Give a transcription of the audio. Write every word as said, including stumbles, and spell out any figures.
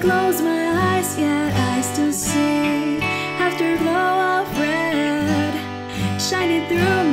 close my eyes, yet I still see afterglow of red shining through me.